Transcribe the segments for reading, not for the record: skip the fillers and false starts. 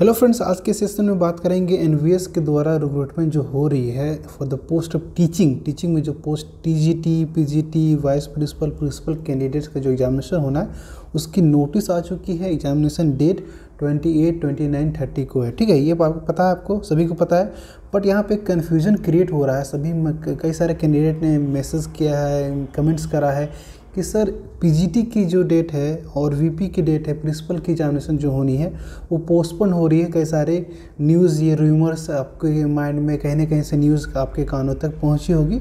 Hello friends, आज के session में बात करेंगे एनवीएस के द्वारा रिक्रूटमेंट जो हो रही है for the post of teaching में जो post TGT, PGT, vice principal, principal candidates का जो एग्जामिनेशन होना है उसकी नोटिस आ चुकी है। एग्जामिनेशन डेट 28, 29, 30 को है। ठीक है, ये पता है आपको, सभी को पता है, बट यहाँ पे कन्फ्यूजन क्रिएट हो रहा है। कई सारे कैंडिडेट ने मैसेज किया है, कमेंट्स करा है कि सर पीजीटी की जो डेट है और वीपी की डेट है, प्रिंसिपल की एग्जामिनेशन जो होनी है वो पोस्टपोन हो रही है। कई सारे न्यूज़, ये रूमर्स आपके माइंड में कहीं ना कहीं से न्यूज़ आपके कानों तक पहुंची होगी।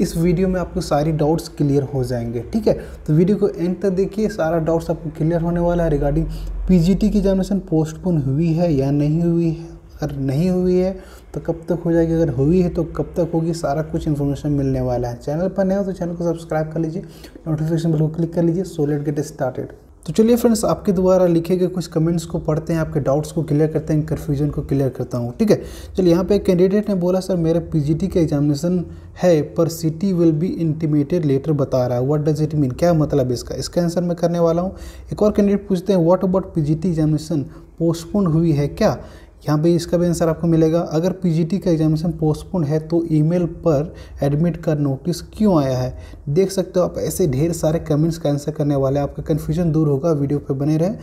इस वीडियो में आपको सारी डाउट्स क्लियर हो जाएंगे। ठीक है, तो वीडियो को एंड तक देखिए, सारा डाउट्स आपको क्लियर होने वाला है रिगार्डिंग पीजीटी की एग्जामिनेशन पोस्टपोन हुई है या नहीं हुई है। अगर नहीं हुई है तो कब तक हो जाएगी, अगर हुई है तो कब तक होगी, सारा कुछ इन्फॉर्मेशन मिलने वाला है। चैनल पर नए हो तो चैनल को सब्सक्राइब कर लीजिए, नोटिफिकेशन बेल को क्लिक कर लीजिए। So let get started. तो चलिए फ्रेंड्स, आपके द्वारा लिखे गए कुछ कमेंट्स को पढ़ते हैं, आपके डाउट्स को क्लियर करते हैं, कन्फ्यूजन को क्लियर करता हूँ। ठीक है, चलिए यहाँ पे एक कैंडिडेट ने बोला सर मेरा पीजीटी का एग्जामिनेशन है पर city will be intimated letter बता रहा है, व्हाट डज इट मीन, क्या मतलब इसका आंसर मैं करने वाला हूँ। एक और कैंडिडेट पूछते हैं what about PGT examination postpone हुई है क्या, यहाँ पे इसका भी आंसर आपको मिलेगा। अगर पीजीटी का एग्जामिनेशन पोस्टपोन है तो ईमेल पर एडमिट का नोटिस क्यों आया है। देख सकते हो आप, ऐसे ढेर सारे कमेंट्स का आंसर करने वाले हैं, आपका कन्फ्यूजन दूर होगा। वीडियो पे बने रहें।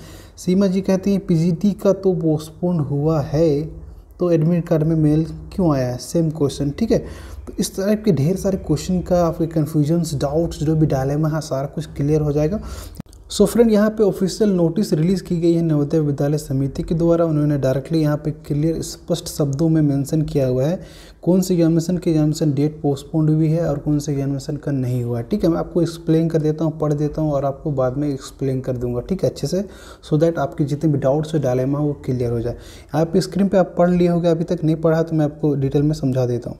सीमा जी कहती हैं पीजीटी का तो पोस्टपोन हुआ है तो एडमिट कार्ड में मेल क्यों आया है, सेम क्वेश्चन। ठीक है, तो इस तरह के ढेर सारे क्वेश्चन का आपके कन्फ्यूजन्स, डाउट्स जो भी डाले में, हाँ, सारा कुछ क्लियर हो जाएगा। सो फ्रेंड, यहाँ पे ऑफिशियल नोटिस रिलीज़ की गई है नवोदय विद्यालय समिति के द्वारा। उन्होंने डायरेक्टली यहाँ पे क्लियर स्पष्ट शब्दों में मेंशन किया हुआ है कौन से एग्जामिनेशन की एग्जामिनेशन डेट पोस्टपोन्ड हुई है और कौन से एग्जामिनेशन का नहीं हुआ है। ठीक है, मैं आपको एक्सप्लेन कर देता हूँ, पढ़ देता हूँ और आपको बाद में एक्सप्लेन कर दूँगा, ठीक है, अच्छे से, सो दैट आपके जितने भी डाउट्स और डायलेमा वो क्लियर हो जाए। यहाँ पे स्क्रीन पर आप पढ़ लिए होगे, अभी तक नहीं पढ़ा तो मैं आपको डिटेल में समझा देता हूँ।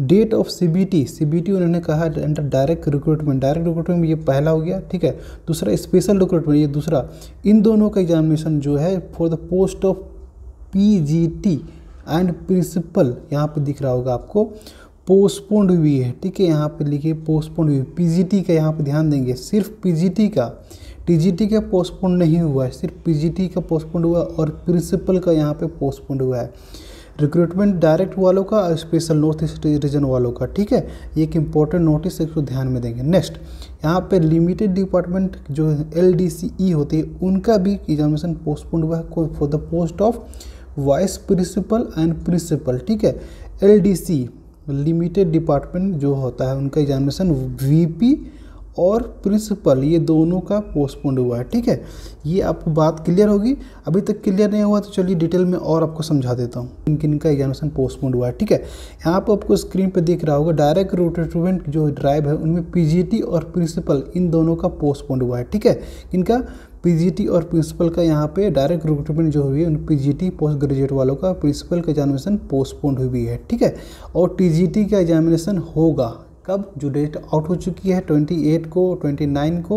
डेट ऑफ सीबीटी उन्होंने कहा अंडर डायरेक्ट रिक्रूटमेंट में ये पहला हो गया। ठीक है, दूसरा स्पेशल रिक्रूटमेंट, ये दूसरा। इन दोनों का एग्जामिनेशन जो है for the post of PGT and principal, यहाँ पे दिख रहा होगा आपको, पोस्टपोन्ड हुई है। ठीक है, यहाँ पे लिखिए पोस्टपोन्ड हुई। पीजीटी का यहाँ पे ध्यान देंगे, सिर्फ पीजीटी का, टीजीटी का पोस्टपोन नहीं हुआ है, सिर्फ पीजीटी का पोस्टपोन हुआ और प्रिंसिपल का यहाँ पे पोस्टपोन हुआ है। रिक्रूटमेंट डायरेक्ट वालों का और स्पेशल नॉर्थ ईस्ट रीजन वालों का। ठीक है, ये एक इम्पॉर्टेंट नोटिस है, इसको ध्यान में देंगे। नेक्स्ट, यहाँ पे लिमिटेड डिपार्टमेंट जो एलडीसीई होती है उनका भी एग्जामिनेशन पोस्टपोन हुआ है for the post of vice principal and principal. ठीक है, एलडीसी लिमिटेड डिपार्टमेंट जो होता है उनका एग्जामिनेशन वीपी और प्रिंसिपल, ये दोनों का पोस्टपोन हुआ है। ठीक है, ये आपको बात क्लियर होगी, अभी तक क्लियर नहीं हुआ तो चलिए डिटेल में और आपको समझा देता हूँ किनका एग्जामिनेशन पोस्टपोन हुआ है। ठीक है, यहाँ पर आपको स्क्रीन पे दिख रहा होगा डायरेक्ट रिक्रूटमेंट जो ड्राइव है उनमें पीजीटी और प्रिंसिपल इन दोनों का पोस्टपोन हुआ है। ठीक है, इनका पीजीटी और प्रिंसिपल का यहाँ पे डायरेक्ट रिक्रूटमेंट जो हुई है उन पीजीटी पोस्ट ग्रेजुएट वालों का, प्रिंसिपल का एग्जामिनेशन पोस्टपोन हुई है। ठीक है, और टीजीटी का एग्जामिनेशन होगा कब, जो डेट आउट हो चुकी है 28 को, 29 को,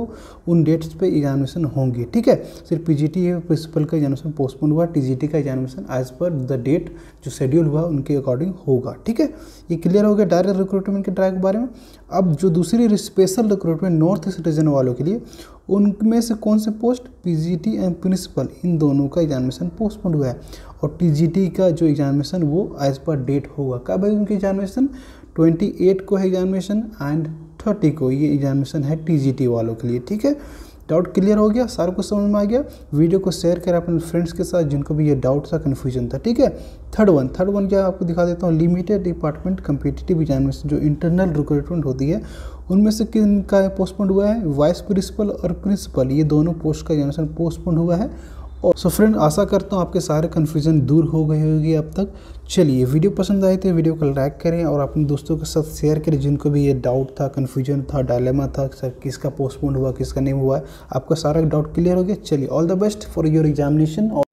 उन डेट्स पे एग्जामिनेशन होंगे। ठीक है, सिर्फ पीजीटी और प्रिंसिपल का एग्जामिनेशन पोस्टपोन हुआ, टीजीटी का examination as per the date जो शेड्यूल हुआ उनके अकॉर्डिंग होगा। ठीक है, ये क्लियर हो गया डायरेक्ट रिक्रूटमेंट के ट्रायल के बारे में। अब जो दूसरी special recruitment north east region वालों के लिए, उनमें से कौन से पोस्ट, पीजीटी एंड प्रिंसिपल, इन दोनों का एग्जामिनेशन पोस्टपोन हुआ है और टीजीटी का जो एग्जामिनेशन वो एज पर डेट होगा। कब है उनके एग्जामिनेशन, 28 को है एग्जामिनेशन एंड 30 को ये एग्जामिनेशन है टीजीटी वालों के लिए। ठीक है, डाउट क्लियर हो गया, सारा कुछ समझ में आ गया। वीडियो को शेयर करें अपने फ्रेंड्स के साथ जिनको भी ये डाउट था, कन्फ्यूजन था। ठीक है, थर्ड वन क्या आपको दिखा देता हूँ, लिमिटेड डिपार्टमेंट कम्पिटिटिव एग्जामिनेशन जो इंटरनल रिक्रूटमेंट होती है उनमें से किन का पोस्टपोन हुआ है, वाइस प्रिंसिपल और प्रिंसिपल, ये दोनों पोस्ट का एग्जामिनेशन पोस्टपोन हुआ है। सो फ्रेंड, आशा करता हूँ आपके सारे कन्फ्यूजन दूर हो गए होगी अब तक। चलिए, वीडियो पसंद आई तो वीडियो को लाइक करें और अपने दोस्तों के साथ शेयर करें जिनको भी ये डाउट था, कन्फ्यूजन था, डायलेमा था, किसका पोस्टपोन हुआ, किसका नहीं हुआ। आपका सारा डाउट क्लियर हो गया। चलिए, all the best for your examination.